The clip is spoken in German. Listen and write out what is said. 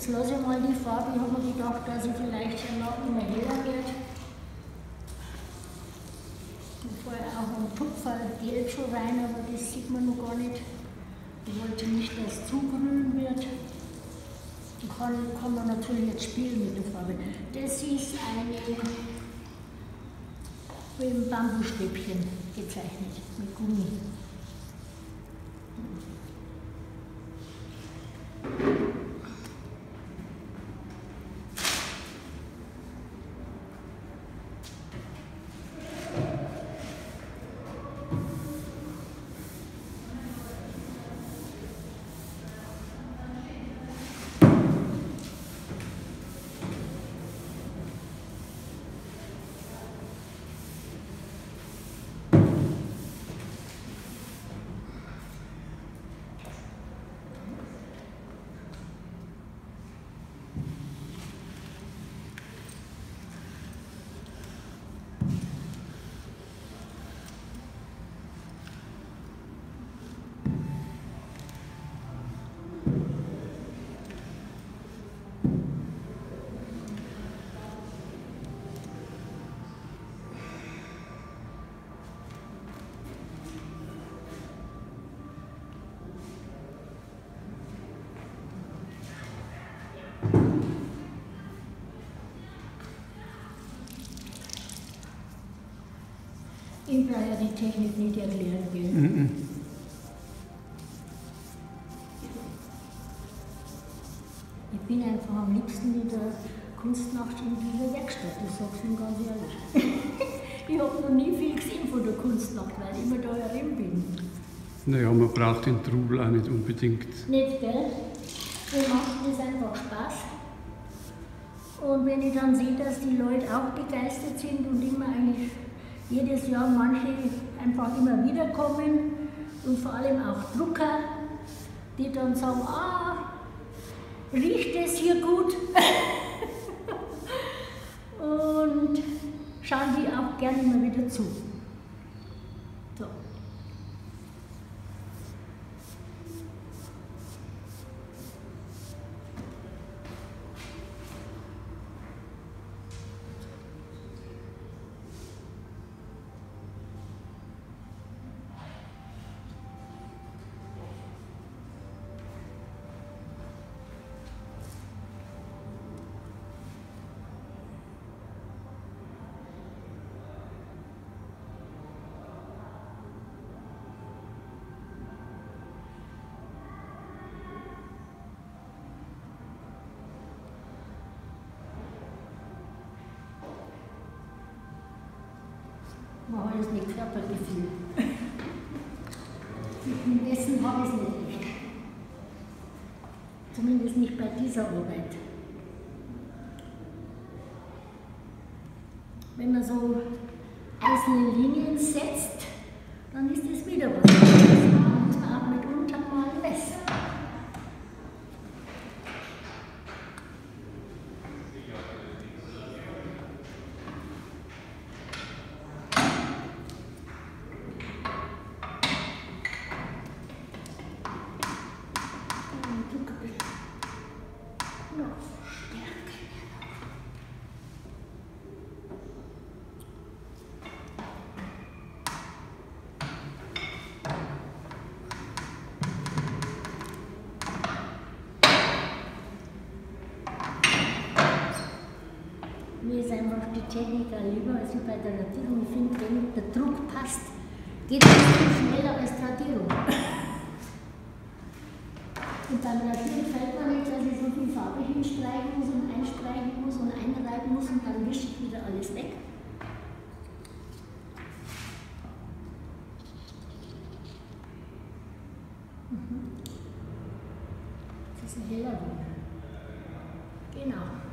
Jetzt lasse ich mal die Farbe, ich habe mir gedacht, dass ich vielleicht einen Lappen mehr heller wird. Und vorher auch einen Tupfer Gelb schon rein, aber das sieht man noch gar nicht. Ich wollte nicht, dass es zu grün wird. Kann man natürlich jetzt spielen mit der Farbe. Das ist ein Bambusstäbchen gezeichnet mit Gummi. Ich brauche ja die Technik nicht erklären, gell? Mm-mm. Ich bin einfach am liebsten in der Kunstnacht in dieser Werkstatt, ich sag's Ihnen ganz ehrlich. Ich habe noch nie viel gesehen von der Kunstnacht, weil ich immer da herin bin. Naja, man braucht den Trubel auch nicht unbedingt. Nicht, gell? Wir machen das einfach Spaß. Und wenn ich dann sehe, dass die Leute auch begeistert sind und immer eigentlich jedes Jahr manche einfach immer wieder kommen und vor allem auch Drucker, die dann sagen, ah, riecht es hier gut? Und schauen die auch gerne immer wieder zu. So. Man hat das nicht Körpergefühl. Mit dem Essen habe ich es nicht recht. Zumindest nicht bei dieser Arbeit. Wenn man so einzelne Linien setzt, dann ist das wieder was. Das muss man auch mitunter mal besser. Mir ist einfach die Technik auch lieber als bei der Radierung. Ich finde, wenn der Druck passt, geht es viel schneller als die Radierung. Und beim Radieren fällt man nicht, dass ich so viel Farbe hinstreichen muss und einstreichen muss und einreiben muss und dann wische ich wieder alles weg. Das ist ein heller Druck. Genau.